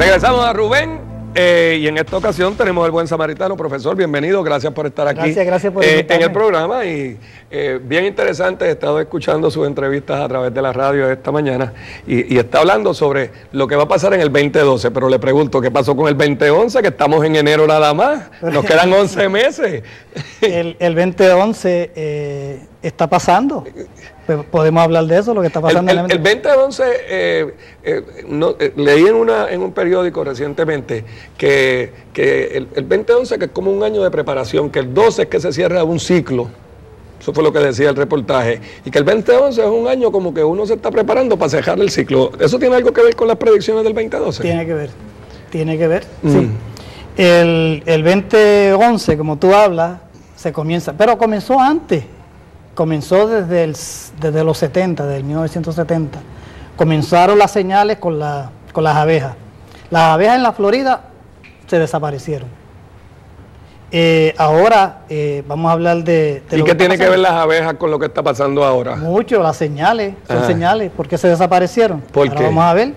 Regresamos a Rubén. Y en esta ocasión tenemos al Buen Samaritano. Profesor, bienvenido, gracias por estar aquí. Gracias por en el programa. Y bien interesante, he estado escuchando sus entrevistas a través de la radio esta mañana y está hablando sobre lo que va a pasar en el 2012, pero le pregunto, ¿qué pasó con el 2011? Que estamos en enero nada más, nos quedan 11 meses. El 2011 está pasando. Podemos hablar de eso, lo que está pasando en el 2011. Leí en un periódico recientemente que el 2011, que es como un año de preparación, que el 12 es que se cierra un ciclo. Eso fue lo que decía el reportaje. Y que el 2011 es un año como que uno se está preparando para cerrar el ciclo. ¿Eso tiene algo que ver con las predicciones del 2012? Tiene que ver. Sí. El 2011, como tú hablas, se comienza, pero comenzó antes. Comenzó desde los 70, desde 1970. Comenzaron las señales con las abejas. Las abejas en la Florida se desaparecieron. Ahora vamos a hablar de ¿Y qué tiene que ver las abejas con lo que está pasando ahora? Mucho, las señales, son señales. ¿Por qué se desaparecieron? Ahora vamos a ver.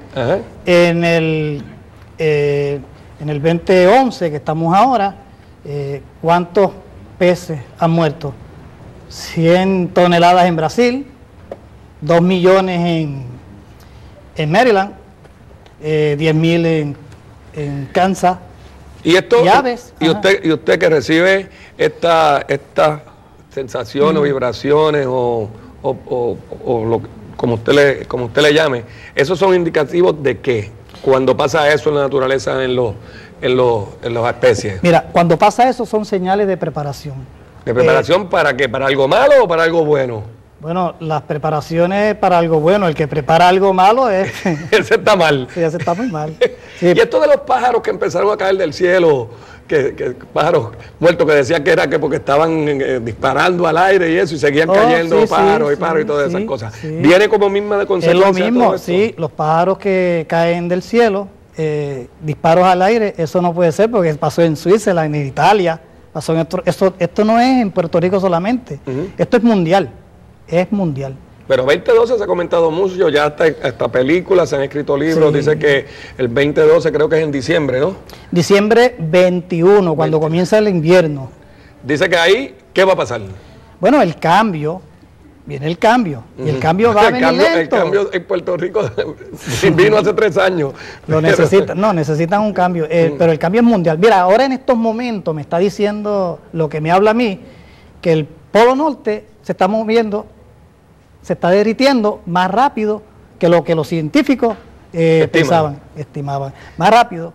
En el 2011 que estamos ahora, ¿cuántos peces han muerto? 100 toneladas en Brasil, 2 millones en Maryland, 10.000 en Kansas. Y esto, y usted que recibe esta sensación o vibraciones o como usted le llame, ¿esos son indicativos de qué? Cuando pasa eso en la naturaleza, en las especies. Mira, cuando pasa eso son señales de preparación. ¿De preparación para qué? ¿Para algo malo o para algo bueno? Bueno, las preparaciones para algo bueno. El que prepara algo malo es... ese está mal. Sí, ese está muy mal. Sí. Y esto de los pájaros que empezaron a caer del cielo, que pájaros muertos que decían que era que porque estaban disparando al aire y eso, y seguían cayendo pájaros y todas esas cosas. Sí. Viene como misma de consecuencia. Es lo mismo, sí. Los pájaros que caen del cielo, disparos al aire, eso no puede ser porque pasó en Suiza, en Italia... Esto no es en Puerto Rico solamente, esto es mundial, Pero 2012 se ha comentado mucho, ya hasta películas, se han escrito libros, dice que el 2012 creo que es en diciembre, ¿no? Diciembre 21, cuando comienza el invierno. Dice que ahí, ¿qué va a pasar? Bueno, el cambio, viene el cambio, y el cambio va a venir lento. El cambio en Puerto Rico vino hace 3 años. Lo necesitan, necesitan un cambio, pero el cambio es mundial. Mira, ahora en estos momentos me está diciendo lo que me habla a mí, que el Polo Norte se está moviendo, se está derritiendo más rápido que lo que los científicos estimaban. Más rápido.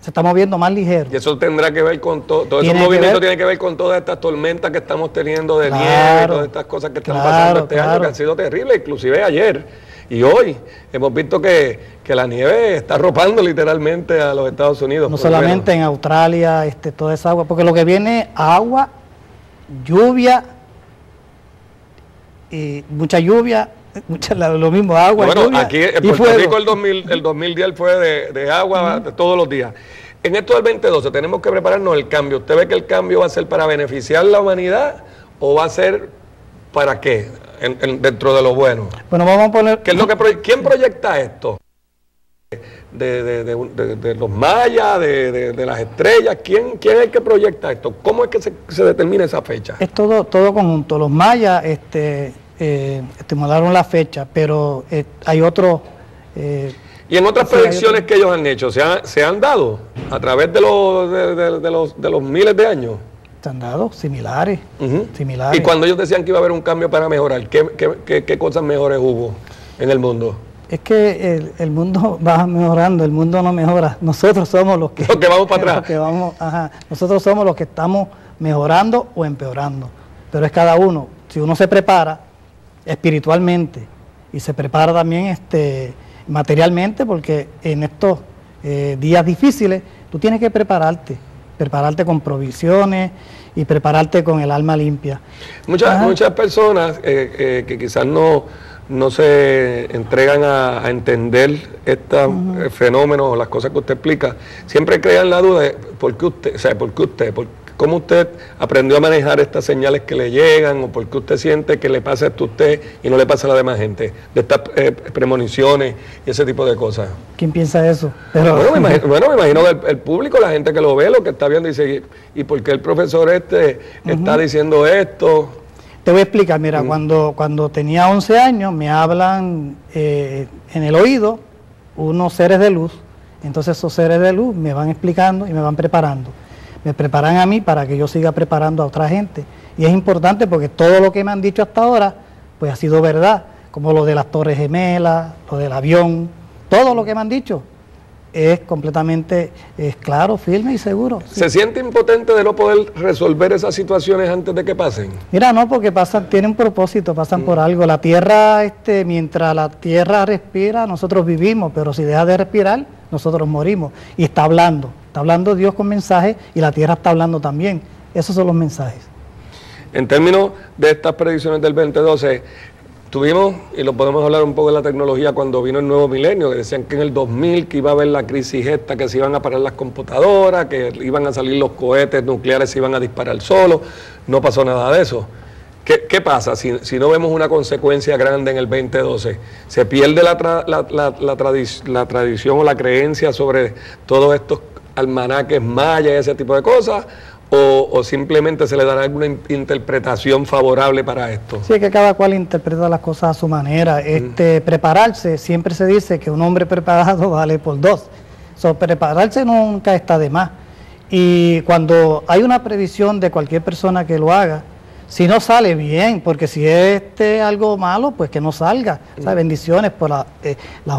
Se está moviendo más ligero. Y eso tendrá que ver con todo ese movimiento, tiene que ver con todas estas tormentas que estamos teniendo de nieve, todas estas cosas que están pasando este año, que han sido terribles, inclusive ayer y hoy. Hemos visto que la nieve está arropando literalmente a los Estados Unidos. No solamente en Australia, toda esa agua, porque lo que viene es agua, lluvia, y mucha lluvia. Lo mismo, agua. Bueno, lluvia, aquí en Puerto Rico el 2010 fue de agua todos los días. En esto del 2012 tenemos que prepararnos el cambio. ¿Usted ve que el cambio va a ser para beneficiar la humanidad o va a ser para qué? Dentro de lo bueno. Bueno, vamos a poner... ¿Qué es lo que ¿Quién proyecta esto? De los mayas, de las estrellas, ¿quién es el que proyecta esto? ¿Cómo es que se determina esa fecha? Es todo conjunto. Los mayas... estimularon la fecha, pero hay otros... ¿Y en otras predicciones que ellos han hecho, se han dado a través de los miles de años? Se han dado similares, similares. Y cuando ellos decían que iba a haber un cambio para mejorar, ¿qué cosas mejores hubo en el mundo? Es que el mundo va mejorando, el mundo no mejora. Nosotros somos los que vamos para atrás. Nosotros somos los que estamos mejorando o empeorando. Pero es cada uno. Si uno se prepara espiritualmente y se prepara también materialmente, porque en estos días difíciles tú tienes que prepararte con provisiones y prepararte con el alma limpia. Muchas personas que quizás no se entregan a entender estos fenómenos o las cosas que usted explica, siempre crean la duda de ¿por qué usted? O sea, ¿por qué usted? ¿Cómo usted aprendió a manejar estas señales que le llegan o por qué usted siente que le pasa esto a usted y no le pasa a la demás gente? De estas premoniciones y ese tipo de cosas. ¿Quién piensa eso? Pero... Bueno, me imagino el público, la gente que lo ve, lo que está viendo, dice, ¿y por qué el profesor este está diciendo esto? Te voy a explicar, mira, cuando tenía 11 años me hablan en el oído unos seres de luz. Entonces esos seres de luz me van explicando y me van preparando. Me preparan a mí para que yo siga preparando a otra gente. Y es importante porque todo lo que me han dicho hasta ahora, pues ha sido verdad. Como lo de las Torres Gemelas, lo del avión, todo lo que me han dicho es completamente claro, firme y seguro. Sí. ¿Se siente impotente de no poder resolver esas situaciones antes de que pasen? Mira, no, porque pasan, tienen un propósito, pasan por algo. La tierra, mientras la tierra respira, nosotros vivimos, pero si deja de respirar, nosotros morimos. Y está hablando Dios con mensajes y la tierra está hablando también. Esos son los mensajes. En términos de estas predicciones del 2012, tuvimos, y lo podemos hablar un poco de la tecnología, cuando vino el nuevo milenio, que decían que en el 2000 que iba a haber la crisis esta, que se iban a parar las computadoras, que iban a salir los cohetes nucleares, se iban a disparar solos. No pasó nada de eso. ¿Qué pasa si no vemos una consecuencia grande en el 2012? ¿Se pierde la tradición o la creencia sobre todos estos almanaques mayas y ese tipo de cosas? ¿O simplemente se le dará alguna interpretación favorable para esto? Sí, es que cada cual interpreta las cosas a su manera. Prepararse, siempre se dice que un hombre preparado vale por dos. Prepararse nunca está de más. Y cuando hay una previsión de cualquier persona que lo haga, si no sale bien, porque si es algo malo, pues que no salga. O sea, bendiciones por las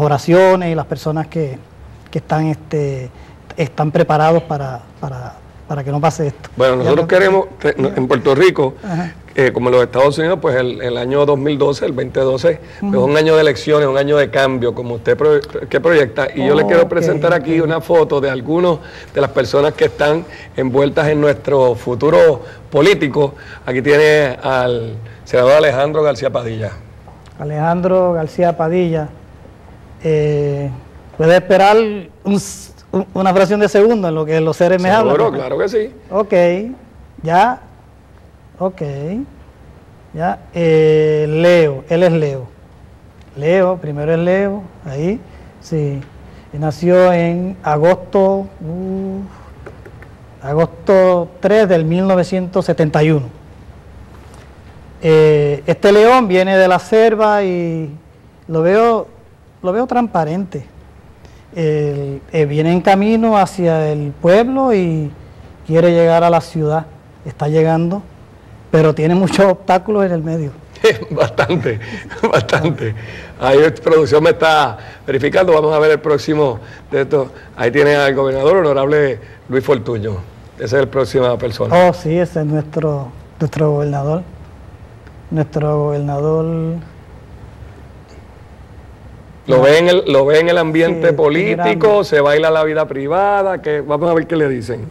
oraciones y las personas que están preparados para que no pase esto. Bueno, nosotros queremos, en Puerto Rico, como en los Estados Unidos, pues el año 2012, el 2012, pues un año de elecciones, un año de cambio, como usted proyecta. Y yo le quiero presentar aquí una foto de algunos de las personas que están envueltas en nuestro futuro político. Aquí tiene al senador Alejandro García Padilla. Alejandro García Padilla. Puede esperar una fracción de segundo en lo que los seres me hablan. Seguro, claro que sí. Ok, ya. Leo, él es Leo. Leo, primero es Leo, ahí, sí. Y nació en agosto 3 del 1971. Este león viene de la selva y lo veo transparente. Viene en camino hacia el pueblo y quiere llegar a la ciudad. Está llegando, pero tiene muchos obstáculos en el medio. Bastante, bastante. Ahí producción me está verificando. Vamos a ver el próximo de esto. Ahí tiene al gobernador honorable Luis Fortuño. Esa es la próxima persona. Oh, sí, ese es nuestro gobernador. Nuestro gobernador... Lo ve en el ambiente político, se baila la vida privada, vamos a ver qué le dicen.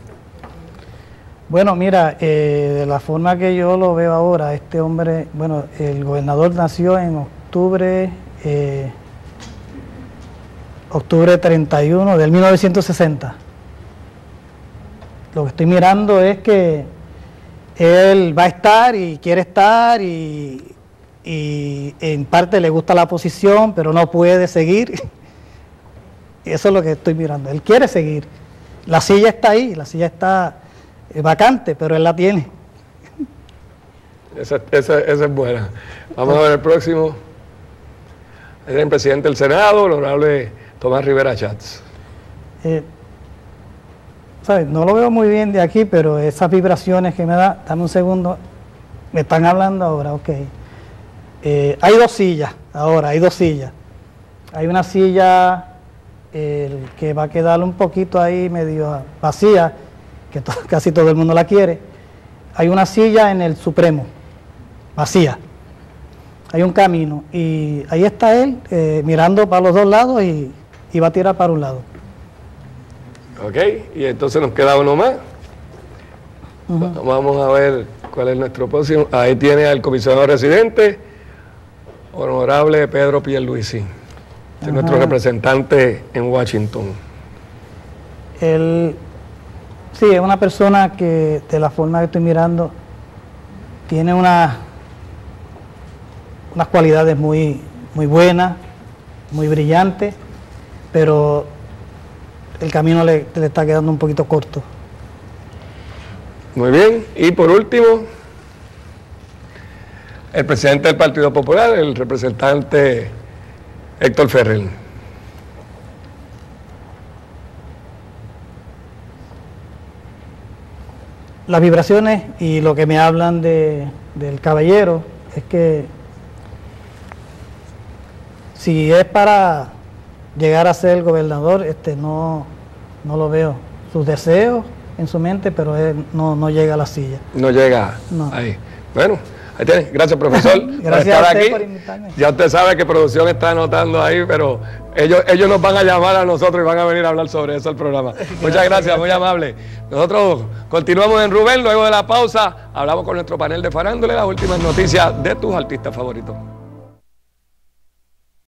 Bueno, mira, de la forma que yo lo veo ahora, este hombre, bueno, el gobernador nació en octubre 31 del 1960. Lo que estoy mirando es que él va a estar y quiere estar y en parte le gusta la posición, pero no puede seguir. Eso es lo que estoy mirando. Él quiere seguir. La silla está ahí, la silla está vacante, pero él la tiene. Esa es buena. Vamos a ver el próximo. Es el presidente del Senado, el honorable Tomás Rivera Schatz. ¿Sabes? No lo veo muy bien de aquí, pero esas vibraciones que me da, dame un segundo, me están hablando ahora, ok. Hay dos sillas, ahora hay dos sillas. Hay una silla que va a quedar un poquito ahí medio vacía, que casi todo el mundo la quiere. Hay una silla en el Supremo, vacía. Hay un camino y ahí está él mirando para los dos lados y va a tirar para un lado. Ok, y entonces nos queda uno más. Vamos a ver cuál es nuestro próximo. Ahí tiene al comisionado residente. Honorable Pedro Pierluisi, es nuestro representante en Washington. Él Sí, es una persona que, de la forma que estoy mirando, tiene unas cualidades muy buenas, muy brillantes, pero el camino le está quedando un poquito corto. Muy bien, y por último, el presidente del Partido Popular, el representante Héctor Ferrer. Las vibraciones y lo que me hablan del caballero es que si es para llegar a ser el gobernador, no lo veo. Sus deseos en su mente, pero él no llega a la silla. No llega ahí. Bueno, ahí tiene. Gracias, profesor. Gracias por estar aquí. Por invitarme. Ya usted sabe que producción está anotando ahí, pero ellos nos van a llamar a nosotros y van a venir a hablar sobre eso al programa. Muchas gracias, muy amable. Nosotros continuamos en Rubén, luego de la pausa hablamos con nuestro panel de farándula, las últimas noticias de tus artistas favoritos.